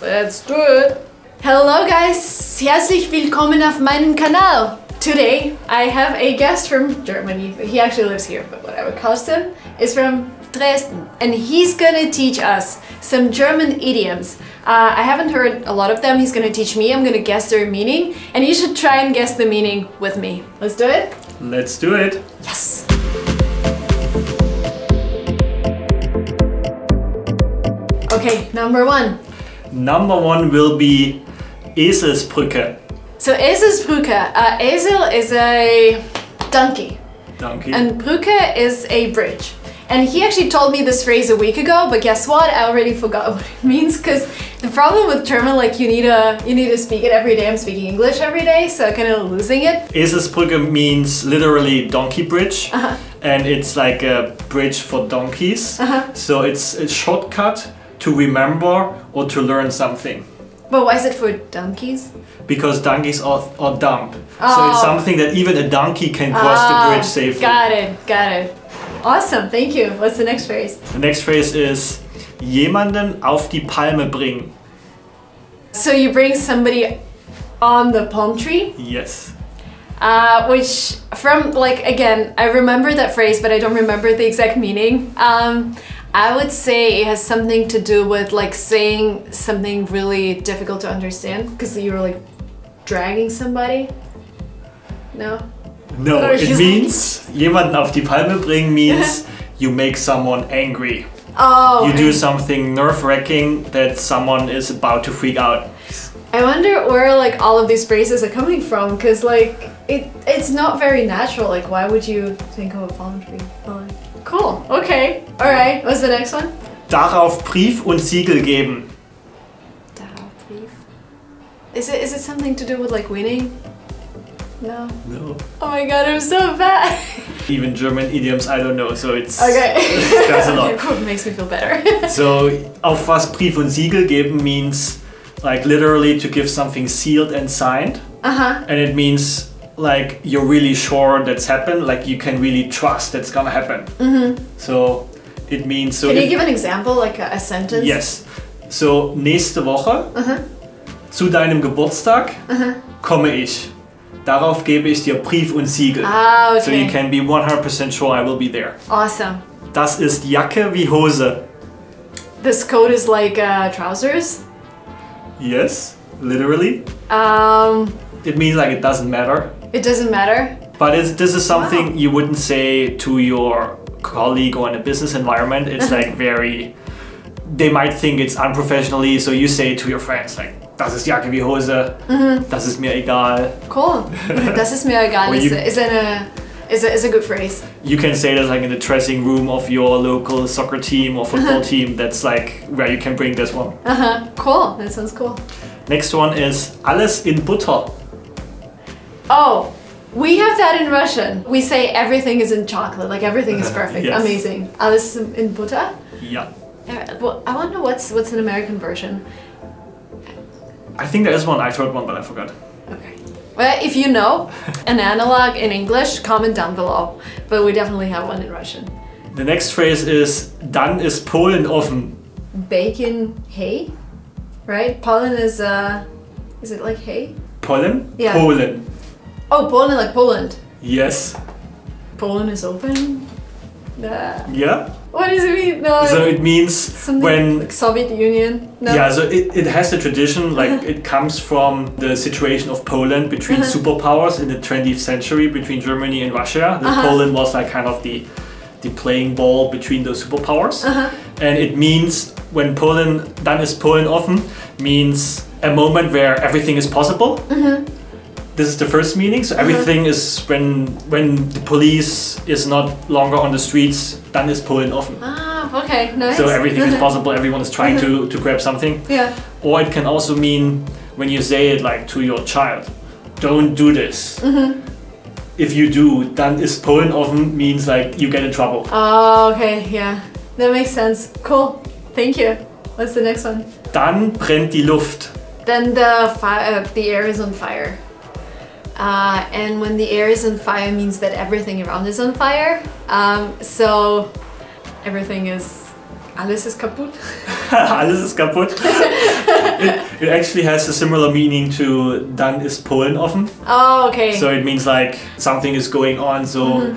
Let's do it! Hello guys! Herzlich willkommen auf meinem Kanal! Today I have a guest from Germany. He actually lives here, but whatever. Carsten is from Dresden and he's gonna teach us some German idioms. I haven't heard a lot of them. He's gonna teach me. I'm gonna guess their meaning and you should try and guess the meaning with me. Let's do it? Let's do it! Yes! Okay, number one. Number one will be Eselsbrücke. So Eselsbrücke, Esel is a donkey. Donkey. And Brücke is a bridge. And he actually told me this phrase a week ago, but guess what? I already forgot what it means, because the problem with German, like you need to speak it every day. I'm speaking English every day, so kind of losing it. Eselsbrücke means literally donkey bridge. And it's like a bridge for donkeys. So it's a shortcut to remember or to learn something. But why is it for donkeys? Because donkeys are dumb. Oh. So it's something that even a donkey can cross the bridge safely. Got it, got it. Awesome, thank you. What's the next phrase? The next phrase is jemanden auf die Palme bringen. So you bring somebody on the palm tree? Yes. Which from, like, again, I remember that phrase, but I don't remember the exact meaning. I would say it has something to do with like saying something really difficult to understand because you were like dragging somebody. No? No, it means, jemanden auf die Palme bringen means you make someone angry. Oh. You do something nerve-wracking that someone is about to freak out. I wonder where like all of these phrases are coming from, because like it's not very natural. Like why would you think of a palm tree? Cool, okay, alright, what's the next one? Darauf Brief und Siegel geben. Darauf Brief? Is it something to do with like winning? No. No. Oh my god, I'm so bad! Even German idioms I don't know, so it's... Okay. That's a lot. It makes me feel better. So, auf was Brief und Siegel geben means like literally to give something sealed and signed. And it means like you're really sure that's happened, like you can really trust that's gonna happen. So it means... So can you give an example, like a sentence? Yes. So nächste Woche, zu deinem Geburtstag, komme ich. Darauf gebe ich dir Brief und Siegel. Ah, okay. So you can be 100% sure I will be there. Awesome. Das ist Jacke wie Hose. This coat is like trousers? Yes, literally. It means like it doesn't matter. It doesn't matter. But this is something you wouldn't say to your colleague or in a business environment. It's like very, they might think it's unprofessionally, so you say to your friends like, das ist Jacke wie Hose, das ist mir egal. Cool, das ist mir egal is a good phrase. You can say that like in the dressing room of your local soccer team or football team, that's like where you can bring this one. Cool, that sounds cool. Next one is Alles in Butter. Oh, we have that in Russian. We say everything is in chocolate, like everything is perfect, yes. Amazing. Alles in Butter? Yeah. Well, I wonder what's an American version. I think there is one, I heard one, but I forgot. Okay. Well, if you know an analog in English, comment down below. But we definitely have one in Russian. The next phrase is Dann ist Polen offen. Bacon hay, right? Polen is it like hay? Polen? Yeah. Polen. Oh, Poland, like Poland. Yes. Poland is open? Yeah. What does it mean? No, so it means when... Like Soviet Union? No. Yeah, so it has the tradition, like it comes from the situation of Poland between superpowers in the 20th century, between Germany and Russia. Poland was like kind of the playing ball between those superpowers. And it means when Poland, dann ist Polen offen, means a moment where everything is possible. This is the first meaning, so everything is when the police is not longer on the streets, dann ist Polen offen. Ah, okay, nice. So everything is possible, everyone is trying to grab something. Yeah. Or it can also mean when you say it like to your child, don't do this. If you do, dann ist Polen offen means like you get in trouble. Oh, okay, yeah. That makes sense. Cool, thank you. What's the next one? Dann brennt die Luft. Then the air is on fire. And when the air is on fire means that everything around is on fire. So everything is... Alles ist kaputt. Alles ist kaputt. It actually has a similar meaning to Dann ist Polen offen. Oh, okay. So it means like something is going on, so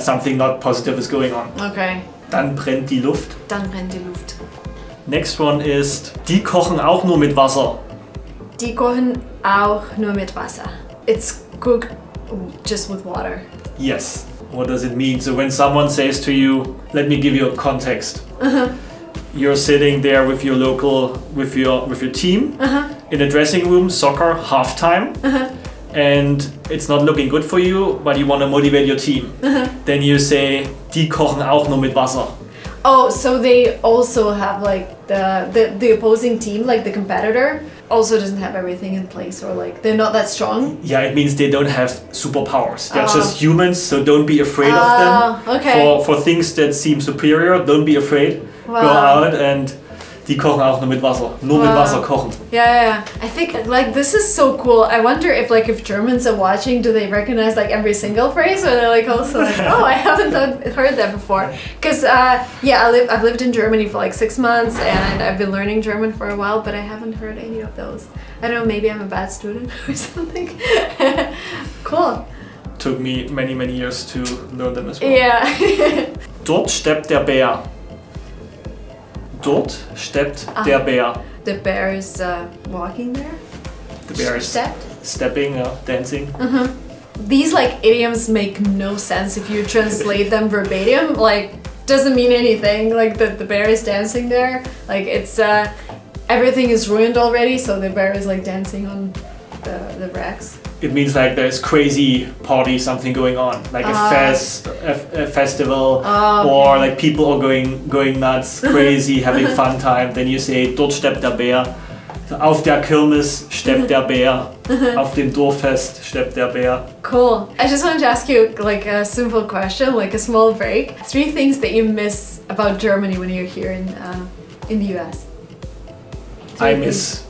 something not positive is going on. Okay. Dann brennt die Luft. Dann brennt die Luft. Next one is Die kochen auch nur mit Wasser. Die kochen auch nur mit Wasser. It's cooked just with water. Yes. What does it mean? So when someone says to you, let me give you a context. You're sitting there with your local, with your team in a dressing room, soccer, halftime, and it's not looking good for you, but you want to motivate your team. Then you say, die kochen auch nur mit Wasser. Oh, so they also have like the opposing team, like the competitor, also doesn't have everything in place, or like they're not that strong. Yeah, it means they don't have superpowers. They're just humans, so don't be afraid of them. Okay. For things that seem superior, don't be afraid. Wow. Go out and die kochen auch nur mit Wasser. Nur mit Wasser kochen. Yeah. I think like this is so cool. I wonder if Germans are watching, do they recognize like every single phrase, or they're like also like, oh, I haven't heard that before. Because yeah, I've lived in Germany for like 6 months and I've been learning German for a while, but I haven't heard any of those. I don't know, maybe I'm a bad student or something. Cool. Took me many years to learn them as well. Yeah. Dort steppt der Bär. Dort steppt der Bär. The bear is walking there? The bear is stepping, dancing. These like idioms make no sense if you translate them verbatim. Like, doesn't mean anything, like that the bear is dancing there. Like it's, everything is ruined already, so the bear is like dancing on the racks. It means like there's crazy party, something going on, like a festival, or like people are going nuts, crazy, having fun time. Then you say, dort steppt der Bär. So, auf der Kirmes steppt der Bär. Auf dem Dorffest steppt der Bär. Cool. I just wanted to ask you like a simple question, like a small break. 3 things that you miss about Germany when you're here in the US. I miss.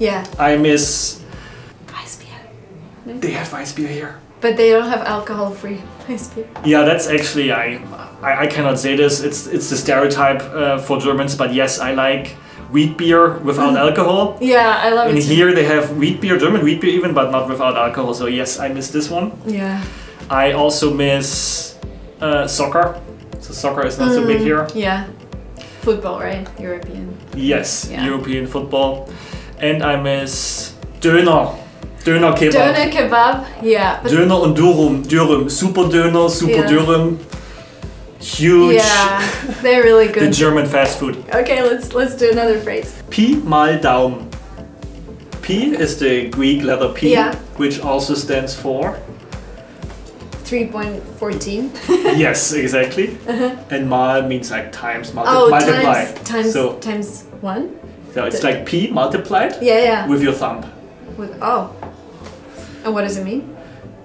They have Weissbier here. But they don't have alcohol-free Weissbier. Yeah, that's actually, I cannot say this, it's the stereotype for Germans, but yes, I like wheat beer without alcohol. Yeah, I love it. And here they have wheat beer, German wheat beer even, but not without alcohol, so yes, I miss this one. Yeah. I also miss soccer, so soccer is not so big here. Yeah, football, right? European. Yes, yeah. European football. And I miss Döner. Döner Kebab. Döner Kebab, yeah. Döner und Dürum. Super Döner, Super Dürum. Huge. Yeah, they're really good. The German fast food. Okay, let's do another phrase. Pi mal Daumen. Pi is the Greek letter P, which also stands for 3.14. Yes, exactly. And mal means like times, multiply. Times one. So it's like P multiplied with your thumb. And what does it mean?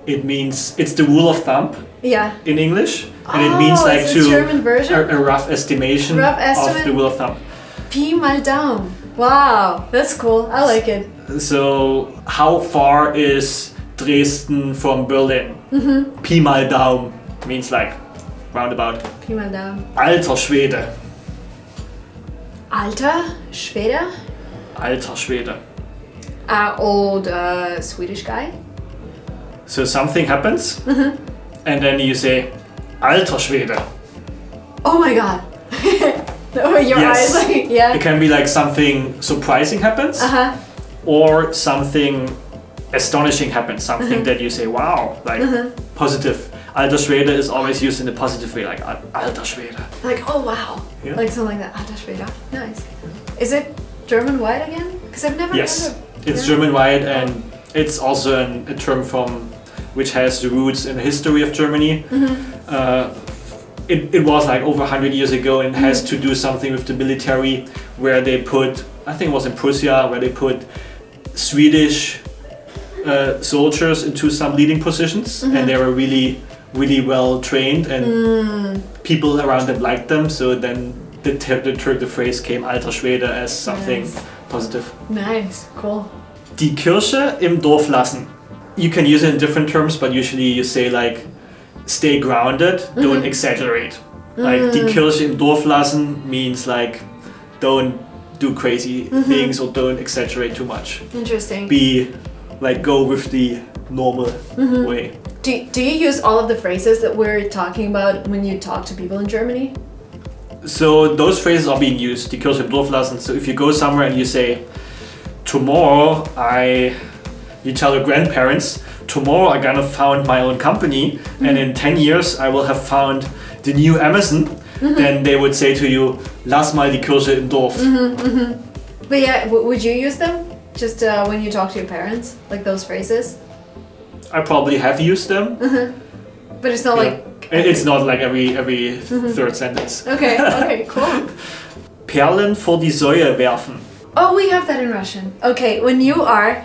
It means it's the rule of thumb. Yeah. In English, and it means like it's a rough estimation of the rule of thumb. Pi mal Daumen. Wow, that's cool. I like it. So, how far is Dresden from Berlin? Pi mal Daumen means like roundabout. Pi mal Daumen. Alter Schwede. Alter Schwede. Alter Schwede. Old Swedish guy. So something happens, and then you say, Alter Schwede. Oh my god! Your eyes, like, yeah. It can be like something surprising happens, or something astonishing happens, something that you say, wow, like positive. Alter Schwede is always used in a positive way, like Alter Schwede. Like, oh wow! Yeah. Like something like that, Alter Schwede. Nice. Is it German-wide again? Because I've never heard of. It's German-wide, and it's also a term which has the roots in the history of Germany. It was like over 100 years ago, and has to do something with the military, where they put, I think it was in Prussia, where they put Swedish soldiers into some leading positions, and they were really well trained, and people around them liked them. So then the phrase came Alter Schwede as something. Nice. Positive. Nice, cool. Die Kirche im Dorf lassen. You can use it in different terms, but usually you say like, stay grounded, don't exaggerate. Like, die Kirche im Dorf lassen means like, don't do crazy things or don't exaggerate too much. Interesting. Go with the normal way. Do you use all of the phrases that we're talking about when you talk to people in Germany? So those phrases are being used, Die Kirche im Dorf lassen. So if you go somewhere and you say, tomorrow you tell your grandparents, tomorrow I'm gonna found my own company and in 10 years I will have found the new Amazon, then they would say to you, lass mal die Kirche im Dorf. But yeah, would you use them? Just when you talk to your parents, like those phrases? I probably have used them. But it's not like... It's not like every third sentence. Okay, okay, cool. Perlen vor die Säue werfen. Oh, we have that in Russian. Okay, when you are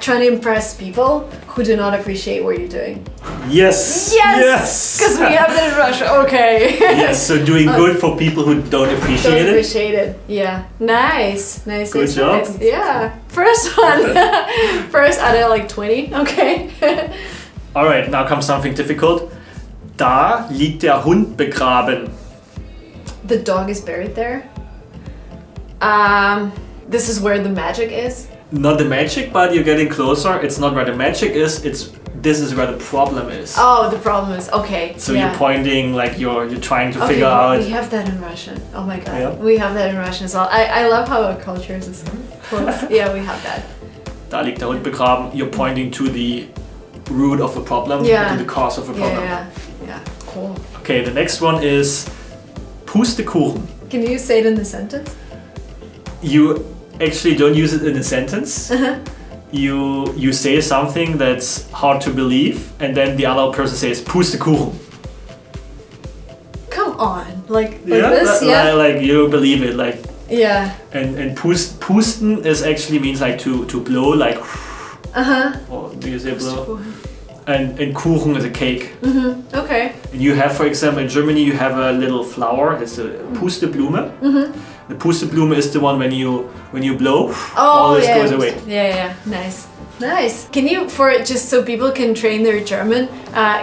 trying to impress people who do not appreciate what you're doing. Yes! Yes! Because we have that in Russia, okay. Yes, so doing good for people who don't appreciate it. Don't appreciate it, yeah. Nice, nice. Good job. Yeah, first one. First out of like 20, okay. All right, now comes something difficult. Da liegt der Hund begraben. The dog is buried there. This is where the magic is? Not the magic, but you're getting closer. It's not where the magic is, this is where the problem is. Oh, the problem is, okay. So yeah. You're pointing, like you're trying to figure out... we have that in Russian. Oh my god, yeah. We have that in Russian as well. I love how our culture is so close. Yeah, we have that. Da liegt der Hund begraben. You're pointing to the root of a problem, to the cause of a problem. Yeah, yeah, yeah. Cool. Okay, the next one is Pustekuchen. Can you say it in the sentence? You actually don't use it in a sentence. You say something that's hard to believe, and then the other person says Pustekuchen. Come on, like you believe it, like And pusten is actually means like to blow, like. Or do you say blow? And Kuchen is a cake. Okay. And you have, for example, in Germany, you have a little flower. It's a Pusteblume. The Pusteblume is the one when you blow, all this goes away. Yeah, yeah, nice, nice. Can you, just so people can train their German,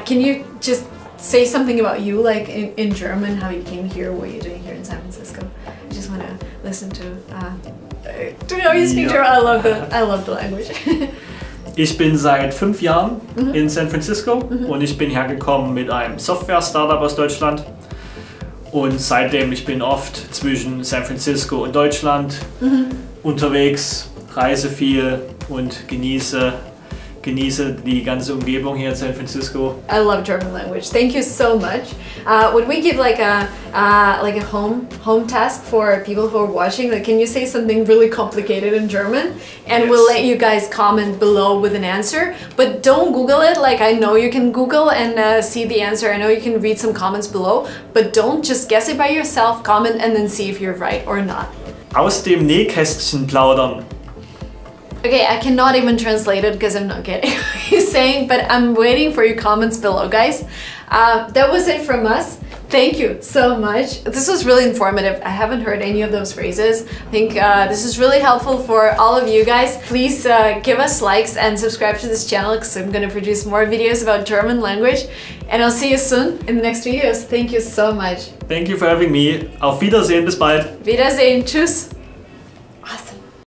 can you just say something about you, like in German, how you came here, what you're doing here in San Francisco? I just want to listen to how you speak German. I love the language. Ich bin seit 5 Jahren in San Francisco und ich bin hergekommen mit einem Software-Startup aus Deutschland. Und seitdem, ich bin oft zwischen San Francisco und Deutschland unterwegs, reise viel und genieße die ganze Umgebung hier in San Francisco. I love German language. Thank you so much. Would we give like a home task for people who are watching? Like, can you say something really complicated in German? And we'll let you guys comment below with an answer. But don't Google it. Like, I know you can Google and see the answer. I know you can read some comments below. But don't just guess it by yourself. Comment and then see if you're right or not. Aus dem Nähkästchen plaudern. Okay, I cannot even translate it because I'm not getting what you're saying, but I'm waiting for your comments below, guys. That was it from us. Thank you so much. This was really informative. I haven't heard any of those phrases. I think this is really helpful for all of you guys. Please give us likes and subscribe to this channel because I'm going to produce more videos about German language. And I'll see you soon in the next videos. Thank you so much. Thank you for having me. Auf Wiedersehen, bis bald. Wiedersehen, tschüss.